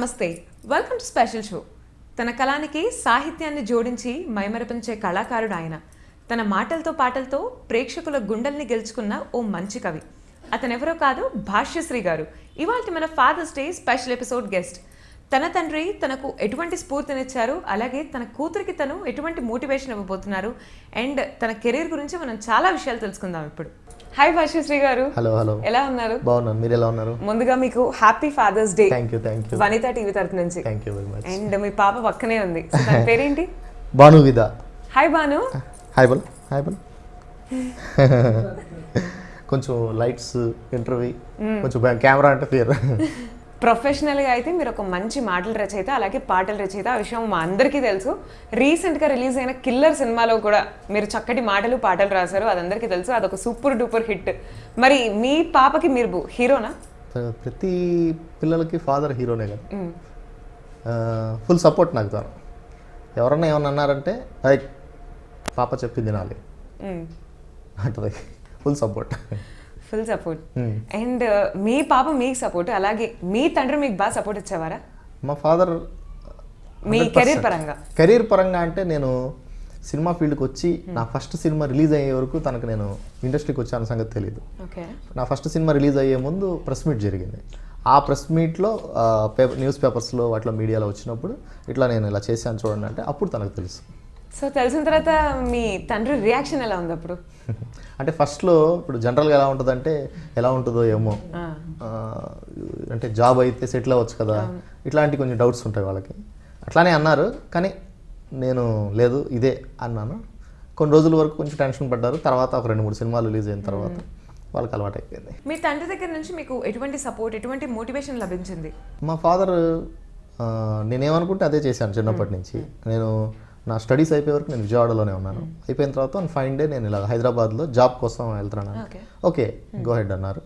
నమస్తే welcome to special show. తన కళానికి సాహిత్యాన్ని జోడించి మైమరపించే కళాకారుడు ఆయన. తన మాటలతో పాటలతో ప్రేక్షకుల గుండెల్ని గెలుచుకున్న ఓ మంచి కవి. అతనెవరో కాదు, భాష్యశ్రీ గారు ఇవాల్టి మన father's day special episode guest. తన తండ్రి తనకు ఎటువంటి స్ఫూర్తినిచ్చారు, అలాగే తన కూతురికి తను ఎటువంటి మోటివేషన్ ఇవ్వబోతున్నారు, అండ్ తన కెరీర్ గురించి మనం చాలా విషయాలు తెలుసుకుందాం ఇప్పుడు. హాయ్ భాష్యశ్రీ గారు. హలో హలో, ఎలా ఉన్నారు? బాగున్నాను, మీరు ఎలా ఉన్నారు? ముందుగా మీకు happy father's day. Thank you thank you, Vanitha TV తరపు నుంచి. Thank you very much. And మీ పాప పక్కనే ఉంది, తన పేరేంటి? భాను విదా. హాయ్ భాను. హాయ్ బల్. హాయ్ బల్. కొంచెం లైట్స్, ఇంటర్వ్యూ, కొంచెం కెమెరా అంటే ఫియర్. ప్రొఫెషనల్గా అయితే మీరు ఒక మంచి మాటల రచయిత, అలాగే పాటల రచయిత. ఆ విషయం మా అందరికీ తెలుసు. రీసెంట్గా రిలీజ్ అయిన కిల్లర్ సినిమాలో కూడా మీరు చక్కటి మాటలు పాటలు రాశారు, అది అందరికీ తెలుసు. అదొక సూపర్ డూపర్ హిట్. మరి మీ పాపకి మీరు హీరోనా? ప్రతి పిల్లలకి ఫాదర్ హీరోనే కదా. ఫుల్ సపోర్ట్ నాకు. తాను ఎవరన్నా ఏమన్నా అన్నారంటే లైక్ పాప చెప్పి తినాలి అంటది. Full support, full support. And మీ పాప మీకు సపోర్ట్, అలాగే మీ తండ్రి మీకు బాగా సపోర్ట్ ఇచ్చేవారా? మా ఫాదర్ మీ కెరీర్ పరంగా, అంటే నేను సినిమా ఫీల్డ్కి వచ్చి నా ఫస్ట్ సినిమా రిలీజ్ అయ్యే వరకు తనకు నేను ఇండస్ట్రీకి వచ్చాను సంగతి తెలియదు. నా ఫస్ట్ సినిమా రిలీజ్ అయ్యే ముందు ప్రెస్ మీట్ జరిగింది. ఆ ప్రెస్ మీట్లో న్యూస్ పేపర్స్లో అట్లా మీడియాలో వచ్చినప్పుడు ఇట్లా నేను ఇలా చేశాను చూడండి అంటే అప్పుడు తనకు తెలుసు. సో తెలిసిన తర్వాత మీ తండ్రి రియాక్షన్ ఎలా ఉంది అప్పుడు? అంటే ఫస్ట్లో ఇప్పుడు జనరల్గా ఎలా ఉంటుంది అంటే ఎలా ఉంటుందో ఏమో, అంటే జాబ్ అయితే సెటిల్ అవ్వచ్చు కదా, ఇట్లాంటి కొంచెం డౌట్స్ ఉంటాయి వాళ్ళకి. అట్లానే అన్నారు, కానీ నేను లేదు ఇదే అన్నాను. కొన్ని రోజుల వరకు కొంచెం టెన్షన్ పడ్డారు. తర్వాత ఒక 2-3 సినిమాలు రిలీజ్ అయిన తర్వాత వాళ్ళకి అలవాటు అయిపోయింది. మీ తండ్రి దగ్గర నుంచి మీకు ఎటువంటి సపోర్ట్, ఎటువంటి మోటివేషన్ లభించింది? మా ఫాదర్ నేనేమనుకుంటే అదే చేశాను చిన్నప్పటి నుంచి. నేను నా స్టడీస్ అయిపోయే వరకు నేను విజయవాడలోనే ఉన్నాను. అయిపోయిన తర్వాత ఫైన్ డే నేను ఇలా హైదరాబాద్లో జాబ్ కోసం వెళ్తున్నాను. ఓకే గో హెడ్ అన్నారు.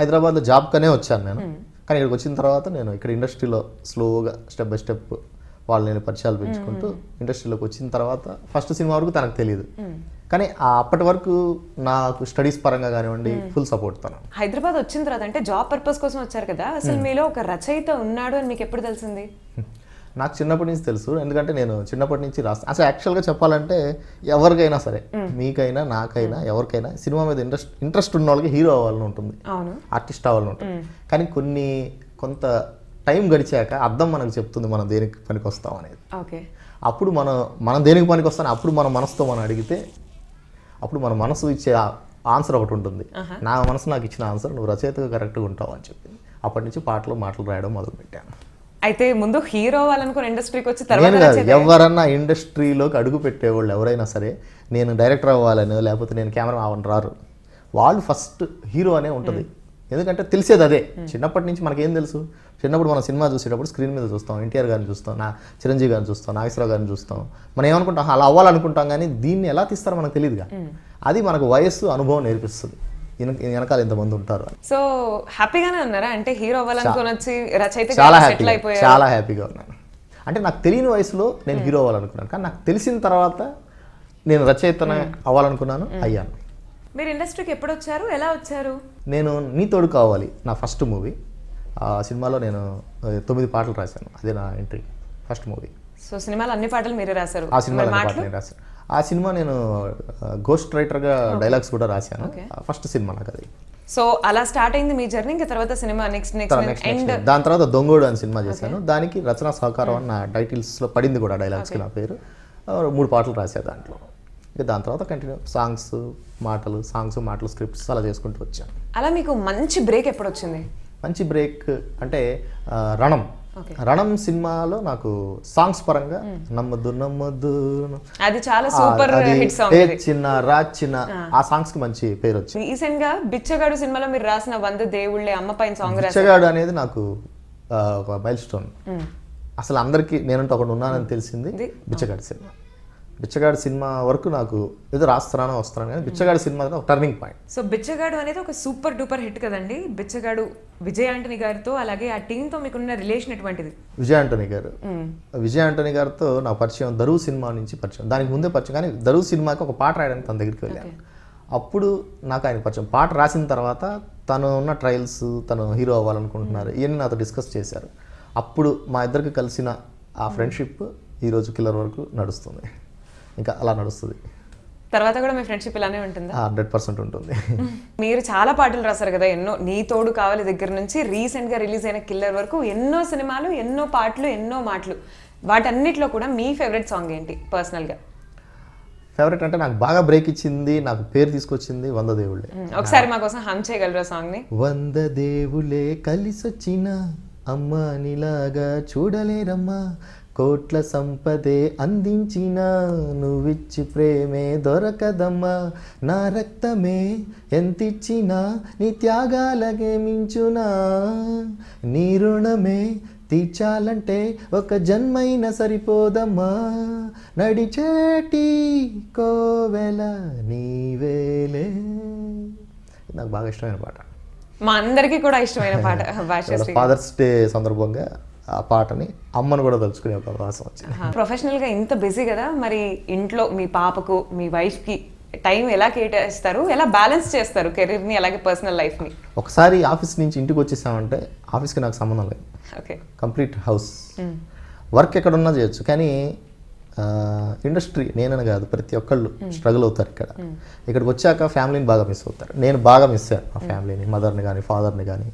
హైదరాబాద్లో జాబ్ కనే వచ్చాను నేను, కానీ ఇక్కడికి వచ్చిన తర్వాత నేను ఇక్కడ ఇండస్ట్రీలో స్లోగా స్టెప్ బై స్టెప్ వాళ్ళని పరిచయాలు పెంచుకుంటూ ఇండస్ట్రీలోకి వచ్చిన తర్వాత ఫస్ట్ సినిమా వరకు తనకు తెలియదు, కానీ అప్పటి వరకు నాకు స్టడీస్ పరంగా కానివ్వండి ఫుల్ సపోర్ట్ తను. హైదరాబాద్ వచ్చిన తర్వాత అంటే జాబ్ పర్పస్ కోసం వచ్చారు కదా, అసలు మీలో ఒక రచయిత ఉన్నాడు అని మీకు ఎప్పుడు తెలిసింది? నాకు చిన్నప్పటి నుంచి తెలుసు, ఎందుకంటే నేను చిన్నప్పటి నుంచి రాస్తాను. అసలు యాక్చువల్గా చెప్పాలంటే ఎవరికైనా సరే, మీకైనా నాకైనా ఎవరికైనా సినిమా మీద ఇంట్రెస్ట్ ఉన్న వాళ్ళకి హీరో అవ్వాలని ఉంటుంది, ఆర్టిస్ట్ అవ్వాలని ఉంటుంది. కానీ కొంత టైం గడిచాక అర్థం మనకు చెప్తుంది మనం దేనికి పనికి వస్తాం అనేది. అప్పుడు మనం దేనికి పనికి వస్తాం, అప్పుడు మన మనసుతో మనం అడిగితే అప్పుడు మన మనసు ఇచ్చే ఆన్సర్ ఒకటి ఉంటుంది. నా మనసు నాకు ఇచ్చిన ఆన్సర్ నువ్వు రచయితగా కరెక్ట్గా ఉంటావు అని చెప్పింది. అప్పటి నుంచి పాటలు మాటలు రాయడం మొదలుపెట్టాను. అయితే ముందు హీరో అవ్వాలనుకున్న ఇండస్ట్రీకి వచ్చి తర్వాత ఎవరన్నా ఇండస్ట్రీలోకి అడుగు పెట్టేవాళ్ళు ఎవరైనా సరే నేను డైరెక్టర్ అవ్వాలని లేకపోతే నేను కెమెరా అవ్వని రారు. వాళ్ళు ఫస్ట్ హీరో అనే ఉంటుంది, ఎందుకంటే తెలిసేది అదే. చిన్నప్పటి నుంచి మనకేం తెలుసు? చిన్నప్పుడు మనం సినిమా చూసేటప్పుడు స్క్రీన్ మీద చూస్తాం, ఎన్టీఆర్ గారిని చూస్తాం, చిరంజీవి గారిని చూస్తాం, నాగేశ్వరరావు గారిని చూస్తాం. మనం ఏమనుకుంటాం అలా అవ్వాలనుకుంటాం, కానీ దీన్ని ఎలా తీస్తారో మనకు తెలియదుగా. అది మనకు వయస్సు అనుభవం నేర్పిస్తుంది. వెనకాల ఎంతమంది ఉంటారు. సో హ్యాపీగానే ఉన్నారా? అంటే హీరో అవ్వాలనుకుని వచ్చి రచయిత చాలా హ్యాపీగా ఉన్నాను. అంటే నాకు తెలియని వయసులో నేను హీరో అవ్వాలనుకున్నాను, కానీ నాకు తెలిసిన తర్వాత నేను రచయితనే అవ్వాలనుకున్నాను, అయ్యాను. మీరు ఇండస్ట్రీకి ఎప్పుడు వచ్చారు, ఎలా వచ్చారు? నేను నీ తోడు కావాలి నా ఫస్ట్ మూవీ. ఆ సినిమాలో నేను 9 పాటలు రాశాను, అదే నా ఎంట్రీ ఫస్ట్ మూవీ. సో సినిమాలో అన్ని పాటలు మీరే రాశారు? ఆ సినిమాలో పాటలు నేను రాశాను. ఆ సినిమా నేను గోస్ట్ రైటర్గా డైలాగ్స్ కూడా రాశాను, ఫస్ట్ సినిమా నాకు అది. సో అలా స్టార్ట్ అయింది మీ జర్నీ. ఇంకా తర్వాత సినిమా నెక్స్ట్ అండ్ దాని తర్వాత దొంగోడు అని సినిమా చేశాను. దానికి రచనా సహకారం అన్న టైటిల్స్లో పడింది కూడా డైలాగ్స్కి నా పేరు. 3 పాటలు రాశాను దాంట్లో. ఇంకా దాని తర్వాత కంటిన్యూ సాంగ్స్ మాటలు స్క్రిప్ట్స్ అలా చేసుకుంటూ వచ్చాను. అలా మీకు మంచి బ్రేక్ ఎప్పుడు వచ్చింది? మంచి బ్రేక్ అంటే రణం సినిమాలో నాకు సాంగ్స్ పరంగా నమ్మదు అది చాలా సూపర్ హిట్ సాంగ్. ఆ సాంగ్స్ కి మంచి పేరు వచ్చింది. రీసెంట్ గా బిచ్చగాడు సినిమాలో మీరు రాసిన వంద దేవుళ్ళే అమ్మ పైన సాంగ్ బిచ్చగాడు అనేది నాకు ఒక మైల్ స్టోన్. అసలు అందరికి నేనంటే ఒకటి ఉన్నానని తెలిసింది బిచ్చగాడు సినిమా. బిచ్చగాడు సినిమా వరకు నాకు ఏదో రాస్తానో వస్తాను, కానీ బిచ్చగాడు సినిమా ఒక టర్నింగ్ పాయింట్. సో బిచ్చగాడు అనేది ఒక సూపర్ డూపర్ హిట్ కదండి. బిచ్చగాడు విజయ్ యాంటనీ గారితో అలాగే ఆ టీంతో మీకున్న రిలేషన్ ఎటువంటిది? విజయ్ యాంటనీ గారితో నా పరిచయం దరువు సినిమా నుంచి పరిచయం, దానికి ముందే పరిచయం. కానీ దరువు సినిమాకి ఒక పాట రాయడానికి తన దగ్గరికి వెళ్ళాను, అప్పుడు నాకు ఆయన పరిచయం. పాట రాసిన తర్వాత తను ఉన్న ట్రయల్స్, తను హీరో అవ్వాలనుకుంటున్నారు, ఇవన్నీ నాతో డిస్కస్ చేశారు. అప్పుడు మా ఇద్దరికి కలిసిన ఆ ఫ్రెండ్షిప్ ఈరోజు కిల్లర్ వరకు నడుస్తుంది, ఇంకా అలా నడుస్తుంది. తర్వాత కూడా మీ ఫ్రెండ్షిప్ ఇలానే ఉంటుందా? 100% ఉంటుంది. మీరు చాలా పాటలు రాశారు కదా, ఎన్నో, నీ తోడు కావాలి దగ్గర నుంచి రీసెంట్గా రిలీజ్ అయిన కిల్లర్ వరకు ఎన్నో సినిమాలు, ఎన్నో పాటలు, ఎన్నో మాటలు, వాటన్నిటిలో కూడా మీ ఫేవరెట్ సాంగ్ ఏంటి పర్సనల్గా? ఫేవరెట్ అంటే నాకు బాగా బ్రేక్ ఇచ్చింది, నాకు పేరు తీసుకొచ్చింది వంద దేవుళ్ళే. ఒకసారి మా కోసం హమ్ చేయగలరా సాంగ్ని? వంద దేవులే కలిసొచ్చిన అమ్మ నీలాగా చూడలేరమ్మా, కోట్ల సంపదే అందించిన నువ్విచ్చి ప్రేమే దొరకదమ్మా, నా రక్తమే ఎంతిచ్చినా నీ త్యాగాలగే మించునా, నీ రుణమే తీర్చాలంటే ఒక జన్మైనా సరిపోదమ్మా, నడిచేటి కోవెల నీవేలే. నాకు బాగా ఇష్టమైన పాట, మా అందరికీ కూడా ఇష్టమైన పాట. ఫాదర్స్ డే సందర్భంగా ఆ పాటని అమ్మను కూడా తలుచుకునే ఒక అవకాశం వచ్చింది. ప్రొఫెషనల్గా ఇంత బిజీ కదా, మరి ఇంట్లో మీ పాపకు మీ వైఫ్కి టైం ఎలా కేటాయిస్తారు, ఎలా బ్యాలెన్స్ చేస్తారు కెరీర్ని అలాగే పర్సనల్ లైఫ్ని? ఒకసారి ఆఫీస్ నుంచి ఇంటికి వచ్చేసామంటే ఆఫీస్కి నాకు సంబంధం లేదు, ఓకే, కంప్లీట్ హౌస్ వర్క్ ఎక్కడున్నా చేయొచ్చు. కానీ ఇండస్ట్రీ నేనని కాదు, ప్రతి ఒక్కళ్ళు స్ట్రగుల్ అవుతారు. ఇక్కడికి వచ్చాక ఫ్యామిలీని బాగా మిస్ అవుతారు. నేను బాగా మిస్ అయ్యాను మా ఫ్యామిలీని, మదర్ని కానీ ఫాదర్ని కానీ.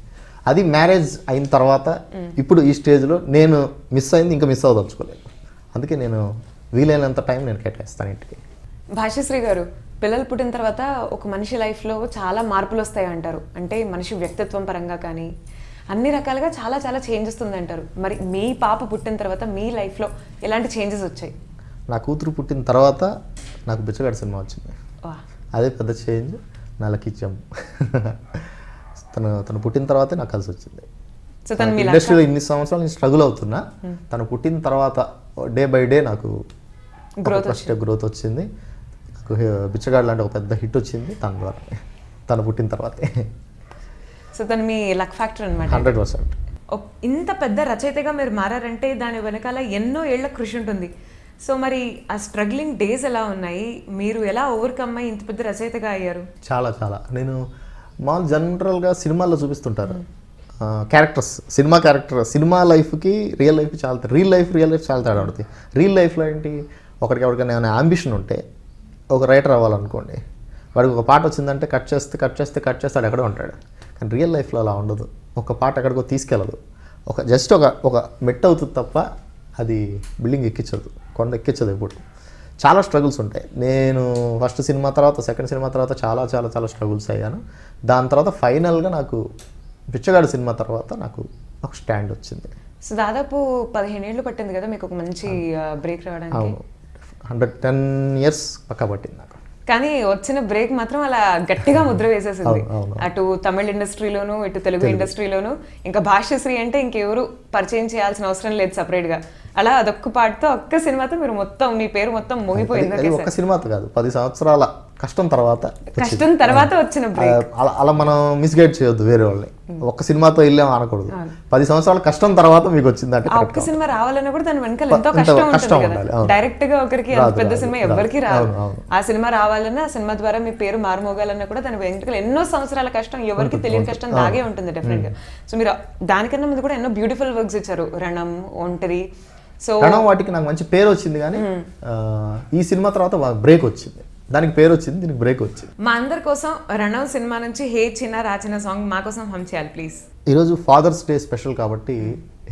అది మ్యారేజ్ అయిన తర్వాత ఇప్పుడు ఈ స్టేజ్లో నేను మిస్ అయింది ఇంకా మిస్ అవ్వదలుచుకోలేదు. అందుకే నేను వీలైనంత టైం నేను కేటాయిస్తాను ఇంటికి. భాష్యశ్రీ గారు, పిల్లలు పుట్టిన తర్వాత ఒక మనిషి లైఫ్లో చాలా మార్పులు వస్తాయి అంటారు, అంటే మనిషి వ్యక్తిత్వం పరంగా కానీ అన్ని రకాలుగా చాలా చాలా చేంజెస్ ఉంది అంటారు. మరి మీ పాప పుట్టిన తర్వాత మీ లైఫ్లో ఎలాంటి చేంజెస్ వచ్చాయి? నా కూతురు పుట్టిన తర్వాత నాకు బిచ్చగడ సినిమా వచ్చింది, అదే పెద్ద చేంజ్ నా లక్కీ జంప్. తను పుట్టిన తర్వాతే నాకు కలిసి వచ్చింది. ఇండస్ట్రీలో ఇన్ని సంవత్సరాలు నేను స్ట్రగుల్ అవుతున్నా, తను పుట్టిన తర్వాత డే బై డే నాకు గ్రోత్ వచ్చింది. నాకు బిచ్చగాడు లాంటి ఒక పెద్ద హిట్ వచ్చింది తన ద్వారా, తను పుట్టిన తర్వాతే. సో తను మీ లక్ ఫ్యాక్టర్ అనమాట. 100%. ఇంత పెద్ద రచయితగా మీరు మారారంటే దాని వెనకాల ఎన్నో ఏళ్ల కృషి ఉంటుంది. సో మరి ఆ స్ట్రగ్లింగ్ డేస్ ఎలా ఉన్నాయి, మీరు ఎలా ఓవర్కమ్ అయ్యి ఇంత పెద్ద రచయితగా అయ్యారు? చాలా చాలా నేను మాల్ జనరల్గా సినిమాల్లో చూపిస్తుంటారు క్యారెక్టర్స్, సినిమా క్యారెక్టర్, సినిమా లైఫ్కి రియల్ లైఫ్కి చాలా, రియల్ లైఫ్ చాలా తేడా పడుతుంది. రియల్ లైఫ్లో ఏంటి, ఒకరికి ఎవరికైనా ఏమైనా అంబిషన్ ఉంటే ఒక రైటర్ అవ్వాలనుకోండి, వాడికి ఒక పాట వచ్చిందంటే కట్ చేస్తాడు ఎక్కడో ఉంటాడు. కానీ రియల్ లైఫ్లో అలా ఉండదు, ఒక పాట ఎక్కడికో తీసుకెళ్ళదు, ఒక జస్ట్ ఒక మెట్ అవుతుంది తప్ప అది బిల్డింగ్ ఎక్కించదు, కొండ ఎక్కించదు. ఇప్పుడు చాలా స్ట్రగుల్స్ ఉంటాయి. నేను ఫస్ట్ సినిమా తర్వాత సెకండ్ సినిమా తర్వాత చాలా చాలా చాలా స్ట్రగుల్స్ అయ్యాను. దాని తర్వాత ఫైనల్గా నాకు బిచ్చగాడు సినిమా తర్వాత నాకు ఒక స్టాండ్ వచ్చింది. సో దాదాపు 15 ఏళ్ళు పట్టింది కదా మీకు ఒక మంచి బ్రేక్ రావడానికి? అవును, 110 years పక్కా పట్టింది నాకు. కానీ వచ్చిన బ్రేక్ మాత్రం అలా గట్టిగా ముద్ర వేసేసింది, అటు తమిళ ఇండస్ట్రీలోను ఇటు తెలుగు ఇండస్ట్రీలోను. ఇంకా భాష్యశ్రీ అంటే ఇంకెవరు పరిచయం చేయాల్సిన అవసరం లేదు సపరేట్గా. అలా అదొక్క పాటతో, ఒక్క సినిమాతో మీరు మొత్తం, మీ పేరు మొత్తం మోగిపోయింది. ఒక్క సినిమాతో కాదు, 10 సంవత్సరాల కష్టం తర్వాత వచ్చిన బ్రేక్. అలా మనం మిస్గైడ్ చేయొద్దు వేరే వాళ్ళని, ఒక్క సినిమాతో వెళ్ళాము అనకూడదు. 10 సంవత్సరాల కష్టం తర్వాత మీకు వచ్చిందంటే ఒక్క సినిమా రావాలన్నా కూడా దాని వెనకాల ఎంతో కష్టం ఉంటుంది కదా. డైరెక్ట్ గా ఒకరికి పెద్ద సినిమా ఎవరికి రాదు. ఆ సినిమా రావాలన్నా, ఆ సినిమా ద్వారా మీ పేరు మారుమోగాలన్నా కూడా దాని వెనకాల ఎన్నో సంవత్సరాల కష్టం, ఎవరికి తెలియని కష్టం దాగే ఉంటుంది డెఫినెట్ గా. సో మీరు దానికన్నా ముందు కూడా ఎన్నో బ్యూటిఫుల్ వర్క్స్ ఇచ్చారు, రణం, ఒంటరి. సో రణం వాటికి నాకు మంచి పేరు వచ్చింది, కానీ ఈ సినిమా తర్వాత బ్రేక్ వచ్చింది. దానికి పేరు వచ్చింది, దీనికి బ్రేక్ వచ్చింది. మా అందరి కోసం రణం సినిమా నుంచి హే చిన్న రాచిన సాంగ్ మా కోసం హమ్ చేయాలి ప్లీజ్. ఈరోజు ఫాదర్స్ డే స్పెషల్ కాబట్టి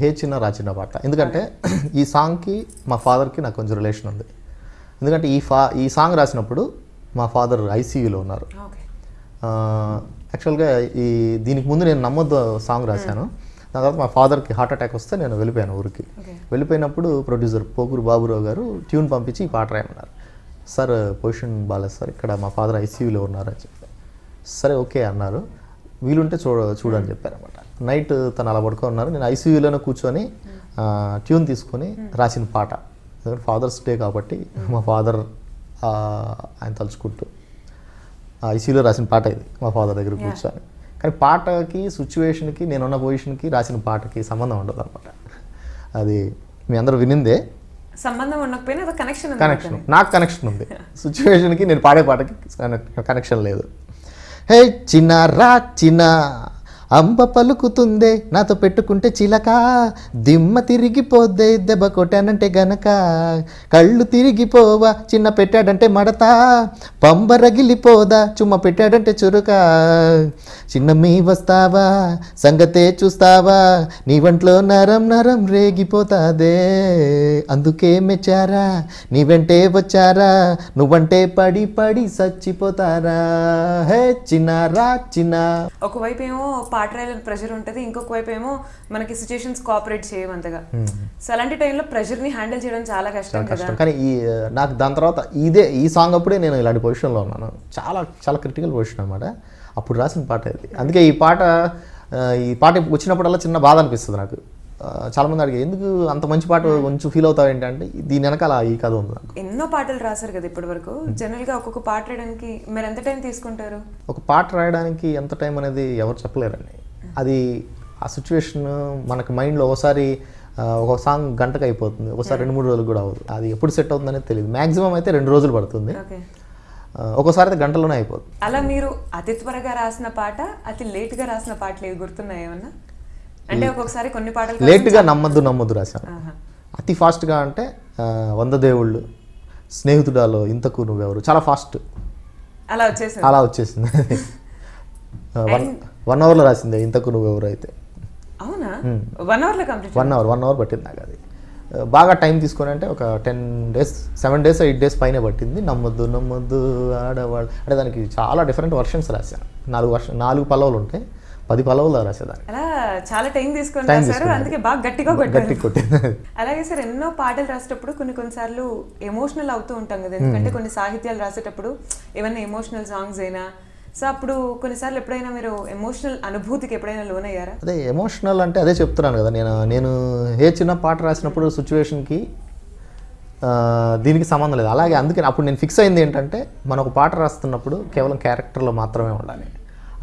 హే చిన్న రాచిన పాట, ఎందుకంటే ఈ సాంగ్కి మా ఫాదర్కి నాకు కొంచెం రిలేషన్ ఉంది. ఎందుకంటే ఈ సాంగ్ రాసినప్పుడు మా ఫాదర్ ఐసీయూలో ఉన్నారు. యాక్చువల్గా దీనికి ముందు నేను నమ్మొద్దు సాంగ్ రాశాను. దాని తర్వాత మా ఫాదర్కి హార్ట్ అటాక్ వస్తే నేను వెళ్ళిపోయాను ఊరికి. వెళ్ళిపోయినప్పుడు ప్రొడ్యూసర్ పోకూరు బాబురావు గారు ట్యూన్ పంపించి ఈ పాట రాయమన్నారు. సార్ పొజిషన్ బాగాలేదు సార్, ఇక్కడ మా ఫాదర్ ఐసీయూలో ఉన్నారని చెప్పారు. సరే ఓకే అన్నారు, వీలుంటే చూడని చెప్పారు అనమాట. నైట్ తను అలా పడుకో ఉన్నారు, నేను ఐసీయూలోనే కూర్చొని ట్యూన్ తీసుకొని రాసిన పాట. ఎందుకంటే ఫాదర్స్ డే కాబట్టి మా ఫాదర్ ఆయన తలుచుకుంటూ ఐసీయూలో రాసిన పాట ఇది, మా ఫాదర్ దగ్గర కూర్చొని. కానీ పాటకి, సిచ్యువేషన్కి, నేనున్న పొజిషన్కి రాసిన పాటకి సంబంధం ఉండదు అనమాట. అది మీ అందరూ వినిందే. సంబంధం ఉండకపోయినా కనెక్షన్, నాకు కనెక్షన్ ఉంది. సిచ్యువేషన్కి, నేను పాడే పాటకి కనెక్షన్ లేదు. హే చిన్న రా చిన్న అంబ పలుకుతుందే నాతో పెట్టుకుంటే చిలక, దిమ్మ తిరిగిపోద్దే దెబ్బ కొట్టానంటే గనక, కళ్ళు తిరిగిపోవా చిన్న పెట్టాడంటే మడత, పంబ రగిలిపోదా చుమ్మ పెట్టాడంటే చురుక. చిన్నమ్మీ వస్తావా సంగతే చూస్తావా, నీ వంట్లో నరం నరం రేగిపోతాదే. అందుకే మెచ్చారా నీ వెంటే వచ్చారా, నువ్వంటే పడి పడి చచ్చిపోతారా. హే చిన్నారా చిన్న. ఒకవైపు ఏమో పాటరాయలకు ప్రెషర్ ఉంటుంది, ఇంకొక వైపు ఏమో మనకి సిచ్యుయేషన్స్ కోఆపరేట్ చేయమంతగా. సో అలాంటి టైంలో ప్రెషర్ని హ్యాండిల్ చేయడం చాలా కష్టం. కానీ ఈ నాకు దాని తర్వాత ఇదే ఈ సాంగ్ అప్పుడే నేను ఇలాంటి పొజిషన్లో ఉన్నాను, చాలా చాలా క్రిటికల్ పొజిషన్ అనమాట. అప్పుడు రాసిన పాట ఇది. అందుకే ఈ పాట వచ్చినప్పుడల్లా చిన్న బాధ అనిపిస్తుంది నాకు. చాలామంది అడిగారు ఎందుకు అంత మంచి పాట కొంచెం ఫీల్ అవుతావు ఏంటంటే దీని వెనకాల ఈ కథ ఉంది. ఎన్నో పాటలు రాశారు కదా ఇప్పటి వరకు, జనరల్గా ఒక్కొక్క పాట రాయడానికి మీరు ఎంత టైం తీసుకుంటారు? ఒక పాట రాయడానికి ఎంత టైం అనేది ఎవరు చెప్పలేరండి. అది ఆ సిచ్యువేషన్ మనకి మైండ్లో ఒకసారి ఒక సాంగ్ గంటకు అయిపోతుంది, ఒకసారి 2-3 రోజులు కూడా అవుతుంది. అది ఎప్పుడు సెట్ అవుతుంది అనేది తెలియదు. మ్యాక్సిమం అయితే 2 రోజులు పడుతుంది, ఒకసారి అయితే గంటలోనే అయిపోతుంది. అలా మీరు అతి త్వరగా రాసిన పాట, అతి లేట్గా రాసిన పాటలు ఏవి గుర్తున్నాయేమన్నా? అంటే ఒక్కొక్కసారి కొన్ని పాటలు లేట్గా నమ్మద్దు రాశాను. అతి ఫాస్ట్గా అంటే 100 దేవుళ్ళు, స్నేహితుడాలో ఇంతకు నువ్వెవరు చాలా ఫాస్ట్ అలా వచ్చేసింది. 1 అవర్లో రాసింది ఇంతకు నువ్వెవరు అయితే. అవునా? 1 అవర్ పట్టింది నాకు. అది బాగా టైం తీసుకొని అంటే ఒక 10 డేస్, 7 డేస్, 8 డేస్ పైన పట్టింది. నమ్మద్దు ఆడవాడు అంటే దానికి చాలా డిఫరెంట్ వర్షన్స్ రాశాను. 4 పల్లవులు ఉంటాయి, 10 పల్లవులు రాసేదాన్ని. అలా చాలా టైం తీసుకుంటారు, అందుకే బాగా గట్టిగా కొట్టింది. అలాగే సార్, ఎన్నో పాటలు రాసేటప్పుడు కొన్నిసార్లు ఎమోషనల్ అవుతూ ఉంటాం కదా, ఎందుకంటే కొన్ని సాహిత్యాలు రాసేటప్పుడు ఏమైనా ఎమోషనల్ సాంగ్స్ అయినా. సో అప్పుడు కొన్నిసార్లు ఎప్పుడైనా మీరు ఎమోషనల్ అనుభూతికి ఎప్పుడైనా లోన్ అయ్యారా? అదే ఎమోషనల్ అంటే అదే చెప్తున్నాను కదా, నేను ఏ చిన్న పాట రాసినప్పుడు సిచ్యువేషన్కి దీనికి సంబంధం లేదు. అలాగే అందుకే అప్పుడు నేను ఫిక్స్ అయింది ఏంటంటే మనం ఒక పాట రాస్తున్నప్పుడు కేవలం క్యారెక్టర్లో మాత్రమే ఉండాలి,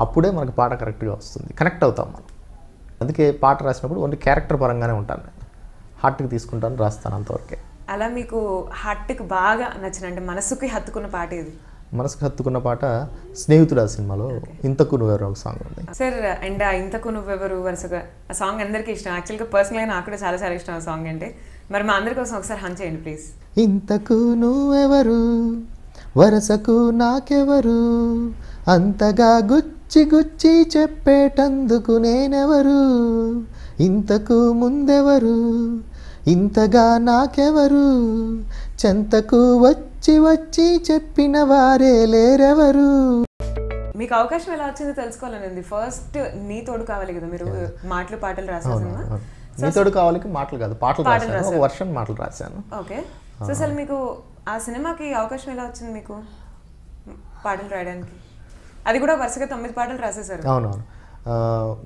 అప్పుడే మనకు పాట కరెక్ట్గా వస్తుంది, కనెక్ట్ అవుతాం మనం. అందుకే పాట రాసినప్పుడు ఓన్లీ క్యారెక్టర్ పరంగానే ఉంటాను, నేను హార్ట్కి తీసుకుంటాను, రాస్తాను అంతవరకే. అలా మీకు హార్ట్కి బాగా నచ్చిన అంటే మనసుకి హత్తుకున్న పాట ఏది? మనసుకు హత్తుకున్న పాట స్నేహితుడు సినిమాలో ఇంతకు నువ్వెవరు ఒక సాంగ్ ఉంది సార్. అండ్ ఇంతకు నువ్వెవరు వరుసగా ఆ సాంగ్ అందరికీ ఇష్టం. యాక్చువల్గా పర్సనల్గా నాకు కూడా చాలా చాలా ఇష్టం ఆ సాంగ్ అంటే. మరి మా అందరి కోసం ఒకసారి హన్ చేయండి ప్లీజ్. ఇంతకు నువ్వెవరు వరుసకు నాకెవరు, అంతగా గుచ్చి చెప్పేటందుకు నేనెవరు, ఇంతకు ముందెవరు ఇంతగా నాకెవరు, చెంతకు వచ్చి చెప్పిన వారే లేరెవరు. మీకు అవకాశం ఎలా వచ్చిందో తెలుసుకోవాలనేది. ఫస్ట్ నీ తోడు కావాలి కదా, మీరు మాటలు పాటలు రాసాను. నీ తోడు కావాలికి మాటలు కాదు, పాటలు వర్షం మాటలు రాశాను. ఓకే, సో అసలు మీకు ఆ సినిమాకి అవకాశం ఎలా వచ్చింది మీకు పాటలు రాయడానికి? అది కూడా వరుసగా 9 పాటలు రాసేసారు. అవునవును.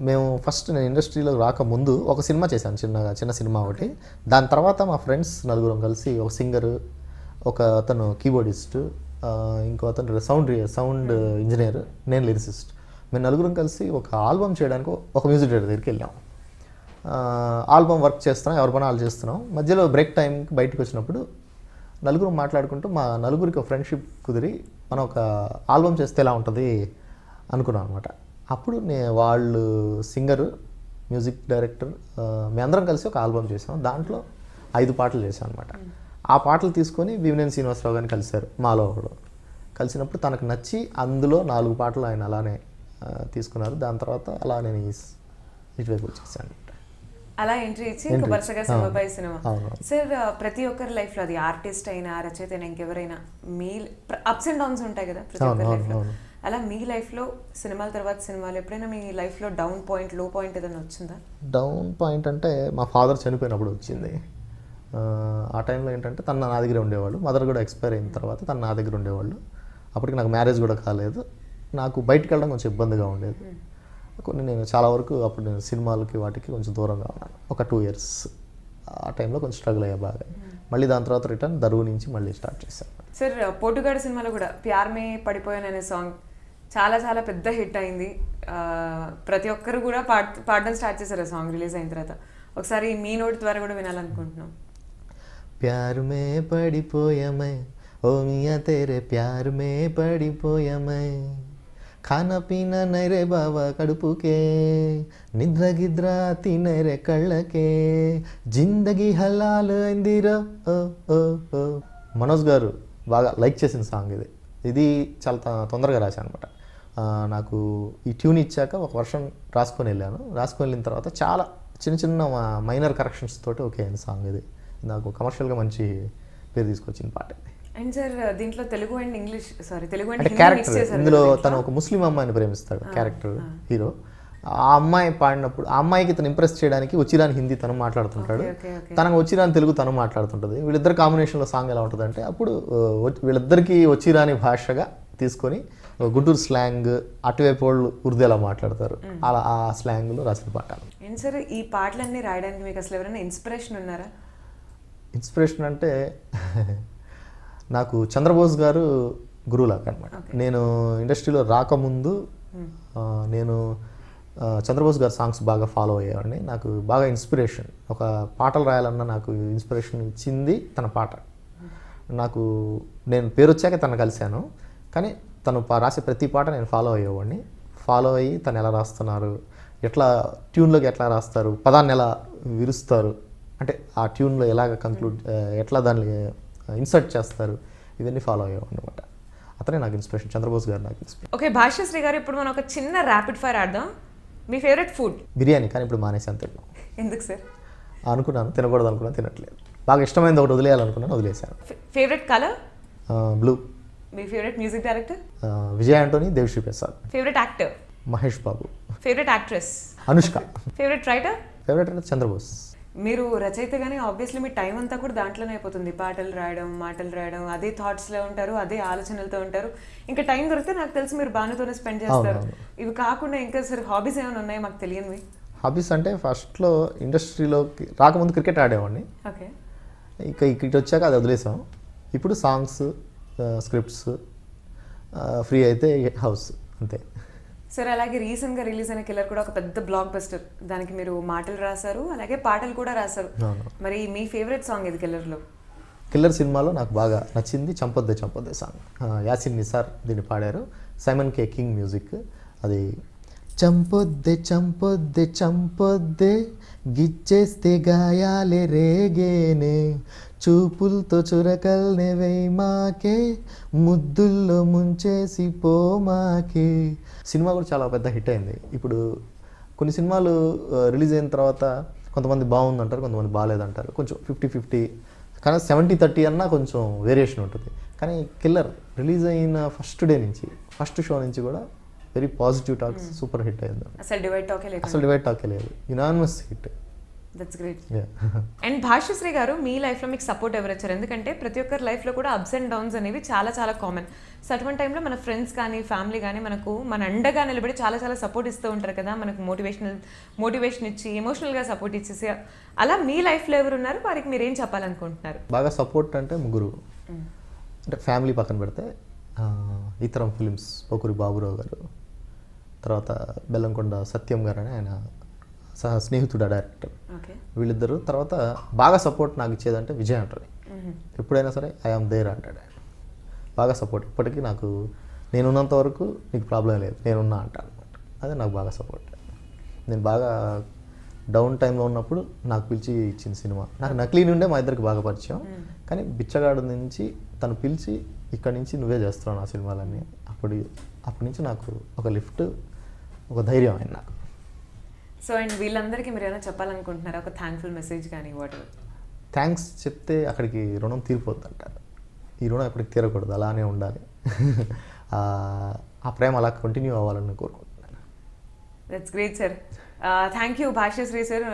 మేము ఫస్ట్ నేను ఇండస్ట్రీలో రాకముందు ఒక సినిమా చేశాను, చిన్న సినిమా ఒకటి. దాని తర్వాత మా ఫ్రెండ్స్ 4 కలిసి ఒక సింగరు, ఒక అతను కీబోర్డిస్ట్, ఇంకో అతను సౌండ్ ఇంజనీర్, నేను లిరిసిస్ట్, మేము 4 కలిసి ఒక ఆల్బమ్ చేయడానికి ఒక మ్యూజిక్ డైరెక్టర్ దగ్గరికి వెళ్ళాం. ఆల్బమ్ వర్క్ చేస్తున్నాం, ఎవరి పని వాళ్ళు చేస్తున్నాం. మధ్యలో బ్రేక్ టైంకి బయటకు వచ్చినప్పుడు 4 మాట్లాడుకుంటూ మా 4కి ఒక ఫ్రెండ్షిప్ కుదిరి మనం ఒక ఆల్బమ్ చేస్తే ఎలా ఉంటుంది అనుకున్నాం అనమాట. అప్పుడు వాళ్ళు సింగరు, మ్యూజిక్ డైరెక్టర్, మేమందరం కలిసి ఒక ఆల్బమ్ చేసాం. దాంట్లో 5 పాటలు చేసాం అనమాట. ఆ పాటలు తీసుకొని భీమనేని శ్రీనివాసరావు గారిని కలిశారు. మాలో ఒకడు కలిసినప్పుడు తనకు నచ్చి అందులో 4 పాటలు ఆయన అలానే తీసుకున్నారు. దాని తర్వాత అలా నేను ఇటువైపు వచ్చేసాను. అలా ఎంట్రీ ఇచ్చి వరుసగా సినిమాపై సినిమా. సార్, ప్రతి ఒక్కరి లైఫ్లో అది ఆర్టిస్ట్ అయినా రచయిత అయినా ఇంకెవరైనా మీ అప్స్ అండ్ డౌన్స్ ఉంటాయి కదా ప్రతి ఒక్కరి లైఫ్లో. అలా మీ లైఫ్లో సినిమాల తర్వాత సినిమాలు ఎప్పుడైనా మీ లైఫ్లో డౌన్ పాయింట్, లో పాయింట్ ఏదైనా వచ్చిందా? డౌన్ పాయింట్ అంటే మా ఫాదర్ చనిపోయినప్పుడు వచ్చింది. ఆ టైంలో ఏంటంటే తను నా దగ్గర ఉండేవాళ్ళు, మదర్ కూడా ఎక్స్పైర్ అయిన తర్వాత తను నా దగ్గర ఉండేవాళ్ళు. అప్పటికి నాకు మ్యారేజ్ కూడా కాలేదు, నాకు బయటకు వెళ్ళడం కొంచెం ఇబ్బందిగా ఉండేది. కొన్ని నేను చాలా వరకు అప్పుడు నేను సినిమాలకి వాటికి కొంచెం దూరంగా ఉన్నాను. ఒక 2 years ఆ టైంలో కొంచెం స్ట్రగుల్ అయ్యా బాగా. మళ్ళీ దాని తర్వాత రిటర్న్ దరువు నుంచి మళ్ళీ స్టార్ట్ చేశాను. సార్, పోటుగాడి సినిమాలో కూడా ప్యార్ మే పడిపోయాను అనే సాంగ్ చాలా చాలా పెద్ద హిట్ అయింది. ప్రతి ఒక్కరు కూడా పాడడం స్టార్ట్ చేశారు ఆ సాంగ్ రిలీజ్ అయిన తర్వాత. ఒకసారి మీ నోటి ద్వారా కూడా వినాలనుకుంటున్నాం. ప్యార్ మే పడిపోయామై ఓ మియా తేరే ప్యార్ మే పడిపోయామై, खाना पीना नहीं रे बाबा कड़पू के, निद्रा गिद्रा आती नहीं रे कल्ल के, जिंदगी हलाल इंदिरा ओ ओ। మనోజ్ గారు బాగా లైక్ చేసిన సాంగ్ ఇది. ఇది చాలా తొందరగా రాశాను అనమాట. నాకు ఈ ట్యూన్ ఇచ్చాక ఒక వర్షన్ రాసుకొని వెళ్ళాను. రాసుకొని వెళ్ళిన తర్వాత చాలా చిన్న చిన్న మైనర్ కరెక్షన్స్ తోటి ఓకే అయిన సాంగ్ ఇది. నాకు కమర్షియల్గా మంచి పేరు తీసుకొచ్చిన పాట ఇది. అండ్ సార్ దీంట్లో Telugu and English sorry Telugu and Hindi mix చేశారు. ఇందులో తను ఒక ముస్లిం అమ్మాయిని ప్రేమిస్తాడు క్యారెక్టర్ హీరో. ఆ అమ్మాయి పాడినప్పుడు ఆ అమ్మాయికి తను ఇంప్రెస్ చేయడానికి వచ్చిరాని హిందీ తను మాట్లాడుతుంటాడు, తనకు వచ్చిరాని తెలుగు తను మాట్లాడుతుంటుంది. వీళ్ళిద్దరు కాంబినేషన్లో సాంగ్ ఎలా ఉంటుంది అంటే అప్పుడు వీళ్ళిద్దరికీ వచ్చిరాని భాషగా తీసుకొని గుంటూరు స్లాంగ్ అటువైపు వాళ్ళు ఉర్దూ ఎలా మాట్లాడతారు అలా ఆ స్లాంగ్లో రాసిన పాటలు. ఏంటి సార్ ఈ పాటలన్నీ రాయడానికి మీకు అసలు ఎవరైనా ఇన్స్పిరేషన్ ఉన్నారా? ఇన్స్పిరేషన్ అంటే నాకు చంద్రబోస్ గారు గురువులాగా అనమాట. నేను ఇండస్ట్రీలో రాకముందు నేను చంద్రబోస్ గారి సాంగ్స్ బాగా ఫాలో అయ్యేవాడిని. నాకు బాగా ఇన్స్పిరేషన్ ఒక పాటలు రాయాలన్నా నాకు ఇన్స్పిరేషన్ ఇచ్చింది తన పాట. నాకు నేను పేరు వచ్చాక తను కలిశాను, కానీ తను రాసే ప్రతి పాట నేను ఫాలో అయ్యేవాడిని. ఫాలో అయ్యి తను ఎలా రాస్తున్నారు, ఎట్లా ట్యూన్లోకి ఎట్లా రాస్తారు, పదాన్ని ఎలా విరుస్తారు, అంటే ఆ ట్యూన్లో ఎలాగ కంక్లూడ్ ఎట్లా దాన్ని ఇన్సర్ట్ చేస్తారు, ఇవన్నీ ఫాలో అయ్యేవాడిని అనమాట. అతనే నాకు ఇన్స్పిరేషన్, చంద్రబోస్ గారు నాకు ఇన్స్పిరేషన్. ఓకే భాష్యశ్రీ గారు, ఇప్పుడు మనం ఒక చిన్న ర్యాపిడ్ ఫైర్ ఆడదాం. మీ ఫేవరెట్ ఫుడ్? బిర్యానీ, కానీ ఇప్పుడు మానేసాను తిన్నాం. ఎందుకు సార్? అనుకున్నాను తినకూడదు అనుకున్నాను, తినట్లేదు. బాగా ఇష్టమైనది ఒకటి వదిలేయాలనుకున్నాను, వదిలేసాను. Favourite colour? బ్లూ. మీ favourite music director? Vijay Antony, Devi Sri Prasad. Favourite actor? Mahesh Babu. Favourite actress? Anushka. Favourite writer? Favourite writer Chandrabose. మీరు రచయితగానే ఆబ్వియస్లీ మీ టైం అంతా కూడా దాంట్లోనే అయిపోతుంది. పాటలు రాయడం, మాటలు రాయడం, అదే థాట్స్లో ఉంటారు, అదే ఆలోచనలతో ఉంటారు. ఇంకా టైం దొరికితే నాకు తెలిసి మీరు బాగానే స్పెండ్ చేస్తారు. ఇవి కాకుండా ఇంకా సార్ హాబీస్ ఏమైనా ఉన్నాయి మాకు తెలియనివి? హాబీస్ అంటే ఫస్ట్లో ఇండస్ట్రీలో రాకముందు క్రికెట్ ఆడేవాడిని. ఓకే. ఇంకా క్రికెట్ వచ్చాక అది వదిలేసాం. ఇప్పుడు సాంగ్స్, స్క్రిప్ట్స్, ఫ్రీ అయితే హౌస్, అంతే సార్. అలాగే రీసెంట్గా రిలీజ్ అయిన కిల్లర్ కూడా ఒక పెద్ద బ్లాక్ బస్టర్. దానికి మీరు మాటలు రాశారు, అలాగే పాటలు కూడా రాశారు. మరి మీ ఫేవరెట్ సాంగ్ ఇది కిల్లర్లో? కిల్లర్ సినిమాలో నాకు బాగా నచ్చింది చంపొద్దే చంపొద్దే సాంగ్. యాసిన్ నిసార్ దీన్ని పాడారు, సైమన్ కే కింగ్ మ్యూజిక్. అది చంపొద్దే చంపొద్దే చంపొద్దే, గిచ్చేస్తే గాయాలే రేగేనే, చూపులతో చురకల్నే వేమాకే, ముద్దుల్లో ముంచేసి పోమాకే. సినిమా కూడా చాలా పెద్ద హిట్ అయింది. ఇప్పుడు కొన్ని సినిమాలు రిలీజ్ అయిన తర్వాత కొంతమంది బాగుందంటారు, కొంతమంది బాగాలేదంటారు, కొంచెం 50-50, కానీ 70-30 అన్నా కొంచెం వేరియేషన్ ఉంటుంది. కానీ కిల్లర్ రిలీజ్ అయిన ఫస్ట్ డే నుంచి, ఫస్ట్ షో నుంచి కూడా very positive talks, super hit అయింది. అసలు డివైడ్ టాకే లేదు, unanimous hit. That's great. And Bhashyasri గారు, మీ లైఫ్లో మీకు సపోర్ట్ ఎవరు వచ్చారు? ఎందుకంటే ప్రతి ఒక్కరి లైఫ్లో కూడా అప్స్ అండ్ డౌన్స్ అనేవి చాలా చాలా కామన్. సో అటువంటి టైంలో మన ఫ్రెండ్స్ కానీ ఫ్యామిలీ కానీ మనకు మన అండగా నిలబడి చాలా చాలా సపోర్ట్ ఇస్తూ ఉంటారు కదా. మనకు మోటివేషన్ ఇచ్చి ఎమోషనల్గా సపోర్ట్ ఇచ్చేసి, అలా మీ లైఫ్లో ఎవరు ఉన్నారు, వారికి మీరేం చెప్పాలనుకుంటున్నారు? బాగా సపోర్ట్ అంటే ముగ్గురు. అంటే ఫ్యామిలీ పక్కన పెడితే ఇతరం ఫిలిమ్స్ పొకూరి బాబురావు గారు, తర్వాత బెల్లంకొండ సత్యం గారు అని ఆయన స్నేహితుడు డైరెక్టర్, వీళ్ళిద్దరు. తర్వాత బాగా సపోర్ట్ నాకు ఇచ్చేదంటే విజయ్ అంటోనీ. ఎప్పుడైనా సరే ఐఆమ్ దేర్ అంటాడు ఆయన, బాగా సపోర్ట్. ఇప్పటికీ నాకు నేనున్నంత వరకు నీకు ప్రాబ్లం లేదు, నేనున్నా అంటాను అనమాట. అదే నాకు బాగా సపోర్ట్. నేను బాగా డౌన్ టైంలో ఉన్నప్పుడు నాకు పిలిచి ఇచ్చిన సినిమా. నాకు నకిలీ నుండే మా ఇద్దరికి బాగా పరిచయం, కానీ బిచ్చగాడు నుంచి తను పిలిచి ఇక్కడ నుంచి నువ్వే చేస్తున్నావు నా సినిమాలన్నీ. అప్పటి నుంచి నాకు ఒక లిఫ్ట్, ఒక ధైర్యం ఆయన నాకు. సో అండ్ వీళ్ళందరికీ మీరు ఏమైనా చెప్పాలనుకుంటున్నారా, ఒక థ్యాంక్ఫుల్ మెసేజ్ కానీ? థ్యాంక్స్ చెప్తే అక్కడికి రుణం తీరిపోద్ది అంటారు. ఈ రుణం ఎప్పటికి తీరకూడదు, అలానే ఉండాలి. ఆ ప్రేమ అలా కంటిన్యూ అవ్వాలని కోరుకుంటున్నాను. That's great sir. Thank you Bhashyasri sir.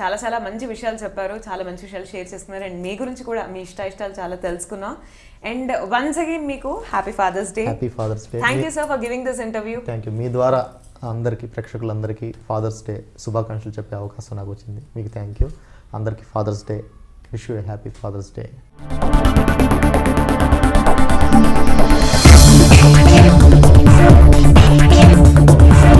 చాలా చాలా మంచి విషయాలు చెప్పారు, చాలా మంచి విషయాలు షేర్ చేసుకున్నారు. అండ్ మీ గురించి కూడా, మీ ఇష్టాయిష్టాలు చాలా తెలుసుకున్నాం. అండ్ వన్స్ అగైన్ మీకు happy father's day. Happy father's day. Thank you sir for giving this interview. Thank you. మీ ద్వారా అందరికీ, ప్రేక్షకులందరికీ ఫాదర్స్ డే శుభాకాంక్షలు చెప్పే అవకాశం నాకు వచ్చింది. మీకు థ్యాంక్ యూ. అందరికీ father's day, wish you a happy father's day.